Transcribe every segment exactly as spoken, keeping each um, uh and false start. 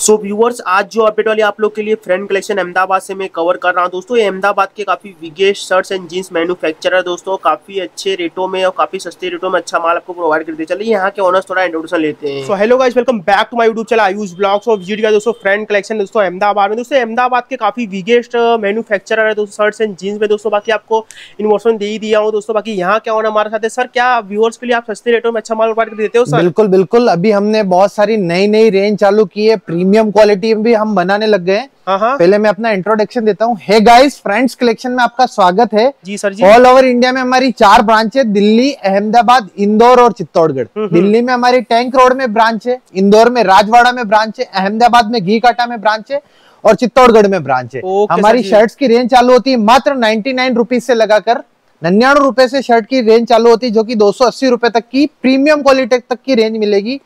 So viewers, आज जो update वाली आप लोग के लिए फ्रेंड कलेक्शन अहमदाबाद से मैं कवर कर रहा हूं दोस्तों। ये अहमदाबाद के काफ़ी biggest shirts and jeans manufacturer दोस्तों, काफ़ी अच्छे रेटों में और काफ़ी सस्ते रेटों में अच्छा माल आपको प्रोवाइड करते। चलिए यहाँ के ऑनर्स थोड़ा इंट्रोडक्शन लेते हैं। So hello guys, welcome back to my YouTube channel Ayush blogs. और विजिट किया दोस्तों फ्रेंड कलेक्शन दोस्तों अहमदाबाद में। दोस्तों अहमदाबाद के काफ़ी बिगेस्ट मैन्युफैक्चरर है दोस्तों शर्ट्स एंड जीन्स में दोस्तों। बाकी आपको इन्फॉर्मेशन दे ही दिया हूँ दोस्तों। बाकी यहाँ क्या होना हमारे साथ है सर, क्या व्यूअर्स के लिए आप सस्ते रेटों में अच्छा माल प्रोवाइड कर देते हो सर? बिल्कुल बिल्कुल, अभी हमने बहुत सारी नई नई रेंज चालू की है, प्रीमियम क्वालिटी भी हम बनाने लग गए हैं। पहले मैं अपना इंट्रोडक्शन देता हूँ। हे गाइस, फ्रेंड्स कलेक्शन में आपका स्वागत है जी सर जी। ऑल ओवर इंडिया में हमारी चार ब्रांच है, दिल्ली, अहमदाबाद, इंदौर और चित्तौड़गढ़। दिल्ली में हमारी टैंक रोड में ब्रांच है, इंदौर में राजवाड़ा में ब्रांच है, अहमदाबाद में घी काटा में ब्रांच है और चित्तौड़गढ़ में ब्रांच है। हमारी शर्ट्स की रेंज चालू होती है मात्र नाइन्टी नाइन रुपीज से लगाकर निन्यानवे रुपए से शर्ट की रेंज चालू होती है, जो की दो सौ अस्सी रुपए तक की प्रीमियम क्वालिटी तक की रेंज मिलेगी।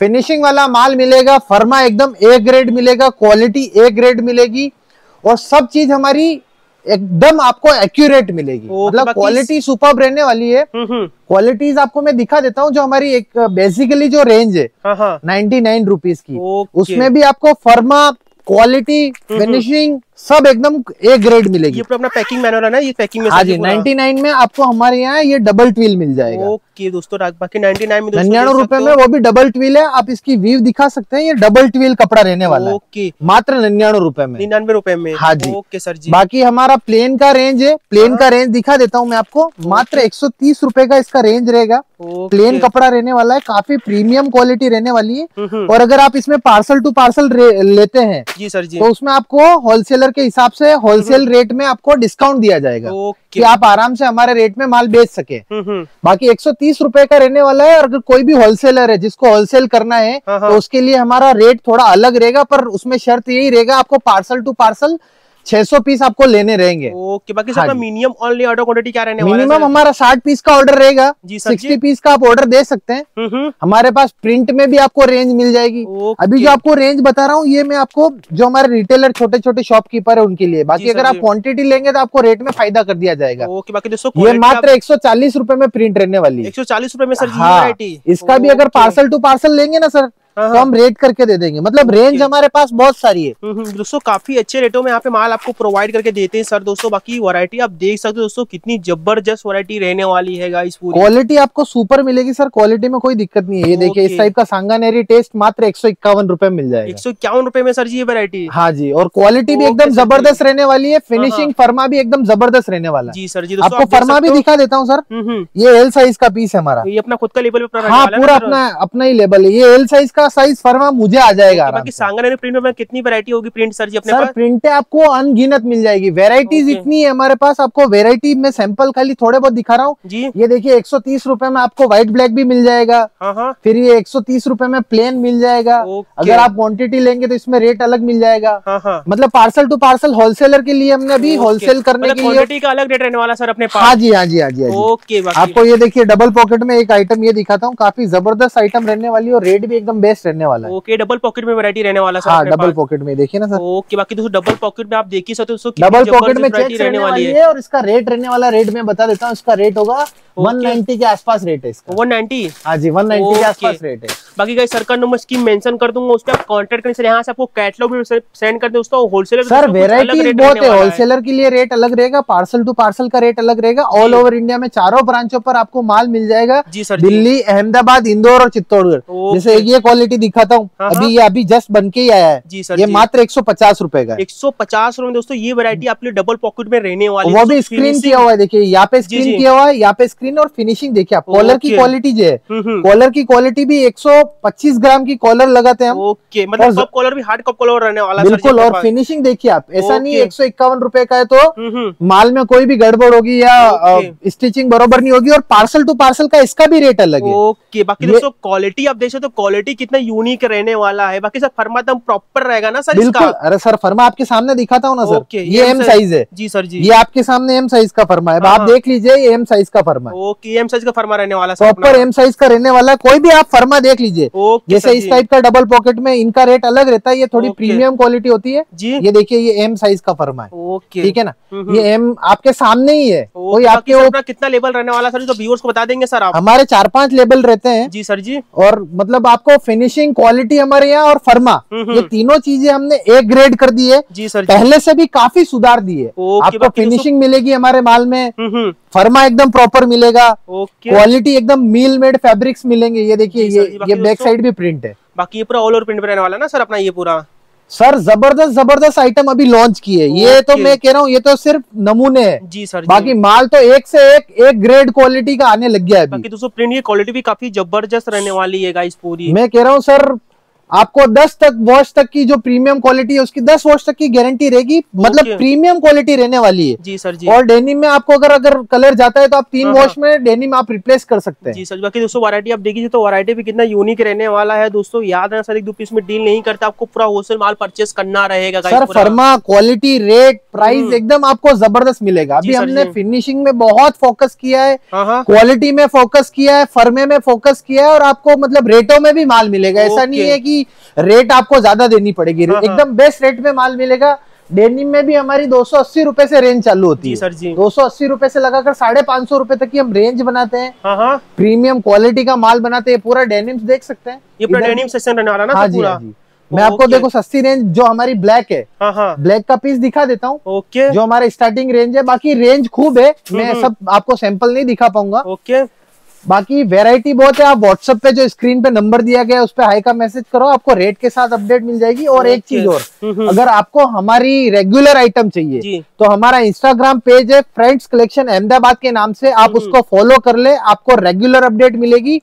फिनिशिंग वाला माल मिलेगा, फर्मा एकदम ए ग्रेड मिलेगा, क्वालिटी ए ग्रेड मिलेगी और सब चीज हमारी एकदम आपको एक्यूरेट मिलेगी। मतलब क्वालिटी सुपर्ब रहने वाली है। क्वालिटीज आपको मैं दिखा देता हूँ। जो हमारी एक बेसिकली जो रेंज है नाइन्टी नाइन रुपीज की, उसमें भी आपको फर्मा, क्वालिटी, फिनिशिंग सब एकदम ए ग्रेड मिलेगी। ये अपना पैकिंग मैनुअल है ना, ये पैकिंग में जी निन्यानवे में आपको हमारे यहाँ ये डबल ट्वील मिल जाएगा। ओके दोस्तों, बाकी निन्यानवे में निन्यानवे रुपए में वो भी डबल ट्वील है। आप इसकी वीव दिखा सकते हैं, ये डबल ट्वील कपड़ा रहने वाला है मात्र निन्यानवे रुपए में। निन्यानवे रुपए में हाँ जी। ओके सर जी। बाकी हमारा प्लेन का रेंज है, प्लेन का रेंज दिखा देता हूँ मैं आपको। मात्र एक सौ तीस रुपए का इसका रेंज रहेगा। प्लेन कपड़ा रहने वाला है, काफी प्रीमियम क्वालिटी रहने वाली है। और अगर आप इसमें पार्सल टू पार्सल लेते हैं जी सर जी, तो उसमें आपको होलसेलर के हिसाब से होलसेल रेट में आपको डिस्काउंट दिया जाएगा कि आप आराम से हमारे रेट में माल बेच सके। बाकी एक सौ तीस रुपए का रहने वाला है। और अगर कोई भी होलसेलर है जिसको होलसेल करना है तो उसके लिए हमारा रेट थोड़ा अलग रहेगा, पर उसमें शर्त यही रहेगा आपको पार्सल टू पार्सल छह सौ पीस आपको लेने रहेंगे। ओके, बाकी सबका मिनिमम ऑनली ऑर्डर क्वांटिटी क्या रहने वाला है? मिनिमम हमारा साठ पीस का ऑर्डर रहेगा, साठ पीस का आप ऑर्डर दे सकते हैं। हमारे पास प्रिंट में भी आपको रेंज मिल जाएगी। अभी जो आपको रेंज बता रहा हूँ ये मैं आपको जो हमारे रिटेलर छोटे छोटे शॉपकीपर है उनके लिए। बाकी अगर आप क्वांटिटी लेंगे तो आपको रेट में फायदा कर दिया जाएगा। ये मात्र एक सौ चालीस रुपए में प्रिंट रहने वाली है। एक सौ चालीस रुपए में सर हाँ। इसका भी अगर पार्सल टू पार्सल लेंगे ना सर तो हम रेट करके दे देंगे। मतलब रेंज हमारे पास बहुत सारी है दोस्तों। काफी अच्छे रेटों में यहाँ पे माल आपको प्रोवाइड करके देते हैं सर दोस्तों। बाकी वैरायटी आप देख सकते हो दोस्तों, कितनी जबरदस्त वैरायटी रहने वाली है गाइस। पूरी क्वालिटी आपको सुपर मिलेगी सर, क्वालिटी में कोई दिक्कत नहीं है। ये देखिए इस टाइप का सांगानेरी टेस्ट मात्र एक सौ इक्यावन रुपए में मिल जाएगा। एक सौ इक्यावन रुपए में सर जी ये वैरायटी हाँ जी। और क्वालिटी भी एकदम जबरदस्त रहने वाली है, फिनिशिंग फर्मा भी एकदम जबरदस्त रहने वाला जी सर जी। आपको फर्मा भी दिखा देता हूँ सर। ये एल साइज का पीस है हमारा, ये अपना खुद का लेबल पे हाँ पूरा अपना अपना ही लेबल है। ये एल साइज का साइज फर्मा मुझे आ जाएगा। बाकी सांगानेरी प्रिंट में कितनी वैरायटी होगी प्रिंट सर जी अपने पास? प्रिंट आपको अनगिनत मिल जाएगी, वैरायटीज इतनी है हमारे पास। आपको वैरायटी में सैंपल खाली थोड़े बहुत दिखा रहा हूँ। ये देखिए एक सौ तीस रुपए में आपको व्हाइट ब्लैक भी मिल जाएगा। फिर ये एक सौ तीस रुपए में प्लेन मिल जाएगा। अगर आप क्वांटिटी लेंगे तो इसमें रेट अलग मिल जाएगा। मतलब पार्सल टू पार्सल होलसेलर के लिए हमने अभी होलसेल करने के लिए अलग रेट रहने वाला सर अपने पास। हाँ जी हाँ जी हाँ जी। ओके, आपको ये देखिए डबल पॉकेट में एक आइटम ये दिखाता हूँ, काफी जबरदस्त आइटम रहने वाली और रेट भी एकदम बेस्ट रहने वाला है। ओके, डबल पॉकेट में वैरायटी रहने वाला सर। हाँ, डबल पॉकेट में देखिए ना सर। ओके, बाकी दोस्तों डबल पॉकेट में आप देख ही सकते हो डबल पॉकेट में चेक रहने वाली है। और इसका रेट रहने वाला, रेट मैं बता देता हूँ, इसका रेट होगा एक सौ नब्बे के आसपास रेट है इसका। एक सौ नब्बे हाँ जी, एक सौ नब्बे के आसपास रेट है। बाकी गाइस सरकार नंबर स्कीम मेंशन कर दूंगा, उसपे आप कांटेक्ट करने से यहाँ से आपको कैटलॉग भी सेंड कर दें उसका। होलसेलर सर वैरायटी बहुत है, होलसेलर के लिए रेट अलग रहेगा, पार्सल टू पार्सल का रेट अलग रहेगा। ऑल ओवर इंडिया में चारों ब्रांचों पर आपको माल मिल जाएगा जी सर। दिल्ली, अहमदाबाद, इंदौर और चित्तौड़गढ़। जैसे ये क्वालिटी दिखाता हूँ अभी, ये अभी जस्ट बन के ही आया है जी सर। ये मात्र एक सौ पचास रुपए का, एक सौ पचास रुपए दोस्तों ये वैरायटी आपके डबल पॉकेट में रहने वाली। वो भी स्क्रीन किया हुआ है, देखिए यहाँ पे स्क्रीन किया हुआ है, यहाँ पे स्क्रीन। और फिनिशिंग देखिए आप, कॉलर की क्वालिटी जो है, कॉलर की क्वालिटी भी एक सौ पच्चीस ग्राम की कॉलर लगाते हैं हम। ओके, मतलब कप कॉलर भी हार्ड कप कॉलर रहने वाला बिल्कुल। और फिनिशिंग देखिए आप, ऐसा नहीं एक सौ इक्यावन रुपए का है तो माल में कोई भी गड़बड़ होगी या स्टिचिंग बरोबर नहीं होगी। और पार्सल टू पार्सल का इसका भी रेट अलग है। ओके, बाकी दोस्तों क्वालिटी आप देखो तो क्वालिटी कितना यूनिक रहने वाला है। बाकी सर फर्मा एकदम प्रॉपर रहेगा ना सर? बिल्कुल, अरे सर फर्मा आपके सामने दिखाता हूँ ना सर, ये एम साइज है जी सर जी। ये आपके सामने एम साइज का फर्मा है, आप देख लीजिए एम साइज का फर्मा। ओके, एम साइज का फर्मा रहने वाला, प्रॉपर एम साइज का रहने वाला। कोई भी आप फर्मा देख लीजिए लीजिए। जैसे इस टाइप का डबल पॉकेट में इनका रेट अलग रहता है, ये थोड़ी प्रीमियम क्वालिटी होती है जी। ये देखिए ये एम साइज का फर्मा है, ठीक है ना, ये एम आपके सामने ही है। कोई आपके ऊपर कितना लेबल रहने वाला सर, तो व्यूअर्स को बता देंगे सर आप? हमारे चार पांच लेबल रहते हैं जी सर जी। और मतलब आपको फिनिशिंग क्वालिटी हमारे यहाँ और फर्मा ये तीनों चीजें हमने एक ग्रेड कर दी है जी सर, पहले से भी काफी सुधार दी है। आपको फिनिशिंग मिलेगी हमारे माल में, फर्मा एकदम प्रॉपर मिलेगा, क्वालिटी एकदम मील मेड फैब्रिक्स मिलेंगे। ये देखिए ये ये बैक साइड भी प्रिंट है, बाकी ये पूरा ऑल ओवर प्रिंट रहने वाला ना सर अपना ये पूरा। सर जबरदस्त जबरदस्त आइटम अभी लॉन्च किए, ये तो मैं कह रहा हूँ ये तो सिर्फ नमूने हैं जी सर। बाकी माल तो एक से एक एक ग्रेड क्वालिटी का आने लग गया है। बाकी दोस्तों प्रिंट की क्वालिटी भी काफी जबरदस्त रहने वाली है गाइस पूरी। मैं कह रहा हूँ सर आपको दस तक वॉश तक की जो प्रीमियम क्वालिटी है उसकी दस वॉश तक की गारंटी रहेगी, मतलब प्रीमियम क्वालिटी रहने वाली है जी सर जी। और डेनिम में आपको अगर अगर कलर जाता है तो आप तीन वॉश में डेनिम आप रिप्लेस कर सकते हैं जी सर। बाकी दोस्तों वैरायटी आप देखिए तो वैरायटी भी कितना यूनिक रहने वाला है दोस्तों। याद है सर एक दो पीस में डील नहीं करता, आपको पूरा होलसेल माल परचेस करना रहेगा सर। फर्मा क्वालिटी रेट प्राइस एकदम आपको जबरदस्त मिलेगा। अभी हमने फिनिशिंग में बहुत फोकस किया है, क्वालिटी में फोकस किया है, फर्मे में फोकस किया है और आपको मतलब रेटों में भी माल मिलेगा। ऐसा नहीं है कि रेट आपको ज्यादा देनी पड़ेगी, एकदम बेस्ट रेट में माल मिलेगा। डेनिम में भी हमारी दो सौ अस्सी रूपये से रेंज चालू होती है, दो सौ अस्सी रूपये से लगाकर साढ़े पांच सौ रूपये तक की हम रेंज बनाते हैं, प्रीमियम क्वालिटी का माल बनाते हैं। पूरा डेनिम्स देख सकते हैं, ये पूरा डेनिम सेक्शन रहने वाला ना। हाँ जी, हाँ जी। मैं आपको देखो सस्ती रेंज जो हमारी ब्लैक है, हाँ। ब्लैक का पीस दिखा देता हूँ जो हमारा स्टार्टिंग रेंज है। बाकी रेंज खूब है, मैं सब आपको सैंपल नहीं दिखा पाऊंगा। बाकी वैरायटी बहुत है। आप व्हाट्सएप पे जो स्क्रीन पे नंबर दिया गया है उस पे हाई का मैसेज करो, आपको रेट के साथ अपडेट मिल जाएगी। और एक चीज और, अगर आपको हमारी रेगुलर आइटम चाहिए तो हमारा इंस्टाग्राम पेज है फ्रेंड्स कलेक्शन अहमदाबाद के नाम से, आप उसको फॉलो कर ले, आपको रेगुलर अपडेट मिलेगी।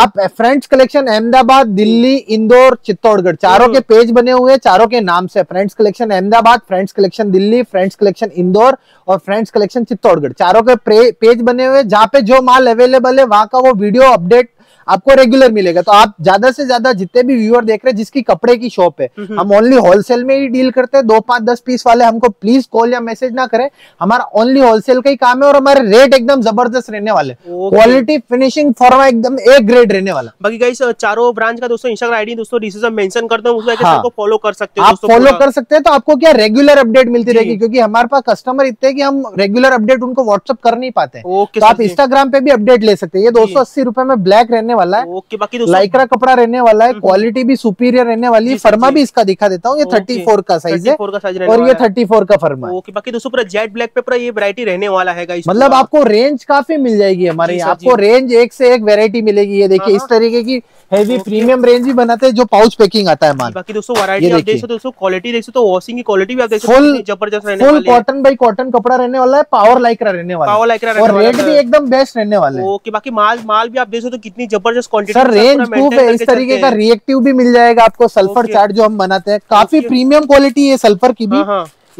आप फ्रेंड्स कलेक्शन अहमदाबाद दिल्ली इंदौर चित्तौड़गढ़ चारों के पेज बने हुए हैं, चारों के नाम से, friends collection Ahmedabad, friends collection Delhi, friends collection Indore और फ्रेंड्स कलेक्शन चित्तौड़गढ़, चारों के पेज बने हुए हैं। जहाँ पे जो माल अवेलेबल है वहां का वो वीडियो अपडेट आपको रेगुलर मिलेगा। तो आप ज्यादा से ज्यादा जितने भी व्यूअर देख रहे हैं जिसकी कपड़े की शॉप है, हम ओनली होलसेल में ही डील करते हैं। दो पांच दस पीस वाले हमको प्लीज कॉल या मैसेज ना करें, हमारा ओनली होलसेल का ही काम है। और हमारे रेट एकदम जबरदस्त रहने वाले, क्वालिटी फिनिशिंग फॉर्मा एकदम एक ग्रेड रहने वाला। बाकी गाइस चारों ब्रांच का दोस्तों इंस्टाग्राम आईडी दोस्तों डिस्क्रिप्शन मेंशन करता हूं, उसको आप फॉलो कर सकते हो। आप फॉलो कर सकते हैं तो आपको क्या रेगुलर अपडेट मिलती रहेगी, क्योंकि हमारे पास कस्टमर इतने हैं कि हम रेगुलर अपडेट उनको व्हाट्सएप कर नहीं पाते। तो आप इंस्टाग्राम पे भी अपडेट ले सकते हैं। ये दो सौ अस्सी रुपए में ब्लैक रहने वाला है। ओके, बाकी लाइक्रा कपड़ा रहने वाला है, क्वालिटी भी सुपीरियर रहने वाली है। फर्मा भी इसका दिखा देता हूँ, ये चौंतीस का साइज है और ये चौंतीस का फर्मा है। ओके, बाकी दोस्तों पूरा जेट ब्लैक पे पूरा ये वैरायटी रहने वाला है गाइस। मतलब आपको रेंज काफी मिल जाएगी हमारे यहाँ, आपको रेंज एक से एक वैरायटी मिलेगी। ये देखिए इस तरीके की हैवी प्रीमियम रेंज भी बनाते हैं जो पाउच पैकिंग आता है माल। बाकी दोस्तों वैरायटी आप देखो, दोस्तों क्वालिटी देखो तो वॉशिंग की क्वालिटी भी आप देखो फुल जबरदस्त रहने वाली है, फुल कॉटन बाय कॉटन कपड़ा रहने वाला है, पावर लाइक्रा रहने वाला है, पावर लाइक्रा रहने वाला है और रेट भी एकदम बेस्ट रहने वाला है। ओके, बाकी माल माल भी आप देखो तो कितनी जबरदस्त क्वांटिटी सर, रेंज खूब है। इस तरीके का रिएक्टिव भी मिल जाएगा आपको, सल्फर चार्ट जो हम बनाते हैं काफी प्रीमियम क्वालिटी है सल्फर की भी।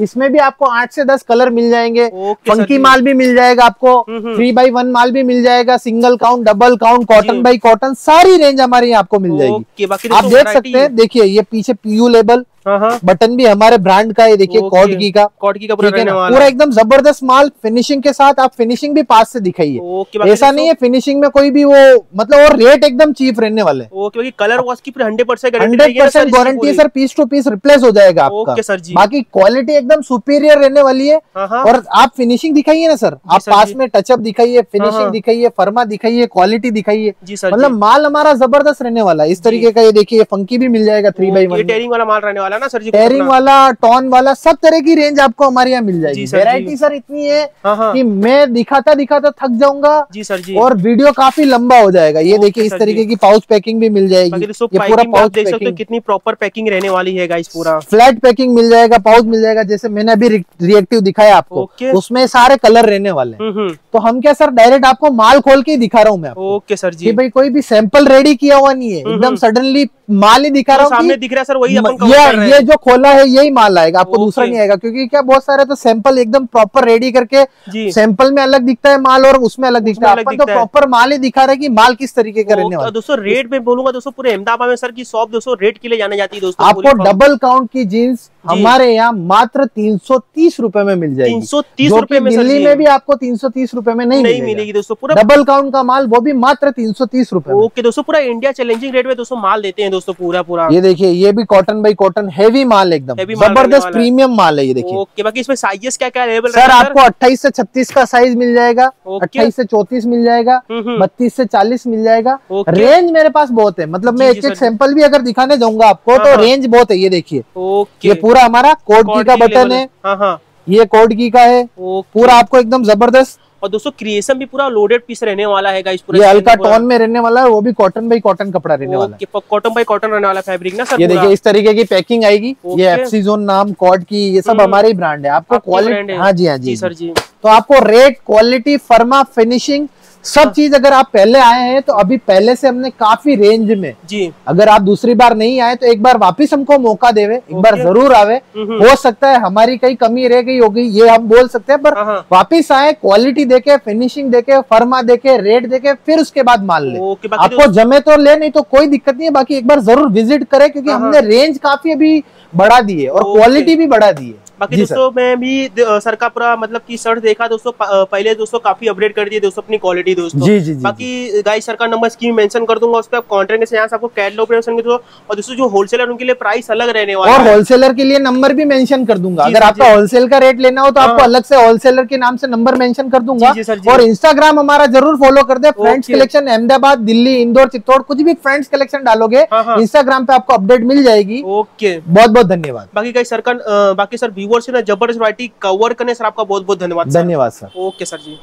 इसमें भी आपको आठ से दस कलर मिल जाएंगे, फंकी माल भी मिल जाएगा आपको, थ्री बाई वन माल भी मिल जाएगा, single count double count cotton by cotton सारी रेंज हमारे यहाँ आपको मिल जाएगी। आप देख सकते हैं, देखिए ये पीछे पीयू लेबल बटन भी हमारे ब्रांड का है, देखिए कॉट घी का कॉट घी का पूरा एकदम जबरदस्त माल फिनिशिंग के साथ। आप फिनिशिंग भी पास से दिखाइए, ऐसा नहीं है फिनिशिंग में कोई भी वो मतलब, और रेट एकदम चीप रहने वाले। ओके, कलर वॉश की hundred percent hundred percent warranty है sir, piece to piece replace हो जाएगा आपका सर जी। बाकी क्वालिटी एकदम सुपीरियर रहने वाली है। और आप फिनिशिंग दिखाइए ना सर, आप पास में टचअप दिखाइए, फिनिशिंग दिखाइए, फर्मा दिखाइए, क्वालिटी दिखाइए, मतलब माल हमारा जबरदस्त रहने वाला है। इस तरीके का ये देखिए फंकी भी मिल जाएगा, थ्री बाई वन टेयरिंग वाला माल रहने वाला ना सर जी, टेयरिंग वाला टॉन वाला सब तरह की रेंज आपको हमारे यहाँ मिल जाएगी। वैरायटी सर इतनी है कि मैं दिखाता दिखाता थक जाऊंगा जी सर जी, और वीडियो काफी लंबा हो जाएगा। ये देखिए इस तरीके की पाउच पैकिंग भी मिल जाएगी, ये पूरा पाउच देख सकते हो कितनी प्रॉपर पैकिंग रहने वाली है गाइस। पूरा फ्लैट पैकिंग मिल जाएगा, पाउच मिल जाएगा, जैसे मैंने अभी रिएक्टिव दिखाया आपको, उसमें सारे कलर रहने वाले हैं। तो हम क्या सर डायरेक्ट आपको माल खोल के ही दिखा रहा हूँ मैं आपको। ओके सर जी, भाई कोई भी सैंपल रेडी किया हुआ नहीं है, एकदम सडनली माल ही दिखा रहा हूँ, सामने दिख रहा है सर वही है, ये जो खोला है यही माल आएगा आपको, दूसरा नहीं आएगा। क्योंकि क्या बहुत सारे तो सैंपल एकदम प्रॉपर रेडी करके, सैंपल में अलग दिखता है माल और उसमें अलग दिखता है, अपन तो प्रॉपर माल ही दिखा रहे हैं कि माल किस तरीके का रहने वाला है। दोस्तों रेट में बोलूंगा दोस्तों, पूरे अहमदाबाद में सर की शॉप दोस्तों रेट के लिए जानी जाती है दोस्तों। आपको डबल काउंट की जीन्स हमारे यहाँ मात्र तीन सौ तीस रूपए में मिल जाएगी, तीन सौ तीस रूपए में। दिल्ली में भी आपको तीन सौ तीस रूपए में नहीं मिलेगी दोस्तों, पूरा डबल काउंट का माल, वो भी मात्र तीन सौ तीस रूपए। ओके दोस्तों, पूरा इंडिया चैलेंजिंग रेट में दोस्तों माल देते हैं दोस्तों, पूरा पूरा। ये देखिए, ये भी कॉटन बाई कॉटन, हैवी माल एकदम जबरदस्त प्रीमियम माल है ये देखिए। ओके, बाकी इसमें साइजेस क्या क्या अवेलेबल है सर? आपको अट्ठाईस से छत्तीस का साइज मिल जाएगा, अट्ठाईस से चौतीस मिल जाएगा, बत्तीस से चालीस मिल जाएगा। रेंज मेरे पास बहुत है, मतलब मैं एक एक सैंपल भी अगर दिखाने जाऊंगा आपको तो रेंज बहुत है। ये देखिए, ये पूरा हमारा कोड घी का बटन है, ये कोड घी का है पूरा आपको एकदम जबरदस्त। और दोस्तों क्रिएशन भी पूरा लोडेड पीस रहने वाला है गाइस, पूरा ये हल्का टोन में रहने वाला है, वो भी कॉटन बाई कॉटन कपड़ा रहने वाला है, कॉटन बाई कॉटन रहने वाला फैब्रिक ना सर। ये देखिए इस तरीके की पैकिंग आएगी, ये एप्सीजोन नाम कॉड की, ये सब हमारे ही ब्रांड है। आपको क्वालिटी, हाँ जी हाँ जी सर जी, तो आपको रेट, क्वालिटी, फर्मा, फिनिशिंग सब चीज। अगर आप पहले आए हैं तो अभी पहले से हमने काफी रेंज में जी, अगर आप दूसरी बार नहीं आए तो एक बार वापस हमको मौका देवे, एक बार जरूर आवे। हो सकता है हमारी कई कमी रह गई होगी, ये हम बोल सकते हैं, पर वापस आए, क्वालिटी देखे, फिनिशिंग देखे, फर्मा देखे, रेट देखे, फिर उसके बाद माल ले। आपको जमे तो ले, नहीं तो कोई दिक्कत नहीं है, बाकी एक बार जरूर विजिट करे, क्योंकि हमने रेंज काफी अभी बढ़ा दी है और क्वालिटी भी बढ़ा दी है। बाकी दोस्तों मैं भी सर का पूरा मतलब की शर्ट देखा दोस्तों, पहले दोस्तों काफी अपडेट कर दिए दोस्तों अपनी क्वालिटी दोस्तों। जी जी, बाकी गाइस सर का नंबर स्कीम मेंशन कर दूंगा, उस पे आप कॉन्ट्रैक्ट से यहाँ से आपको कैटलॉग मेंशन कर दो। और दोस्तों जो होलसेलर, उनके लिए प्राइस अलग रहने वाला है, और होलसेलर के लिए नंबर भी मेंशन कर दूंगा। अगर आपका होलसेल का रेट लेना हो तो आपको अलग से होलसेलर के नाम से नंबर मेंशन कर दूंगा। और इंस्टाग्राम हमारा जरूर फॉलो कर दे, फ्रेंड्स कलेक्शन अहमदाबाद, दिल्ली, इंदौर, चित्तौड़, कुछ भी फ्रेंड्स कलेक्शन डालोगे इंस्टाग्राम पे आपको अपडेट मिल जाएगी। ओके, बहुत बहुत धन्यवाद। बाकी गाइस सर का, बाकी सर व्यूअर्स ने जबरदस्त वैरायटी कवर करने सर आपका बहुत बहुत धन्यवाद। धन्यवाद सर। ओके सर जी।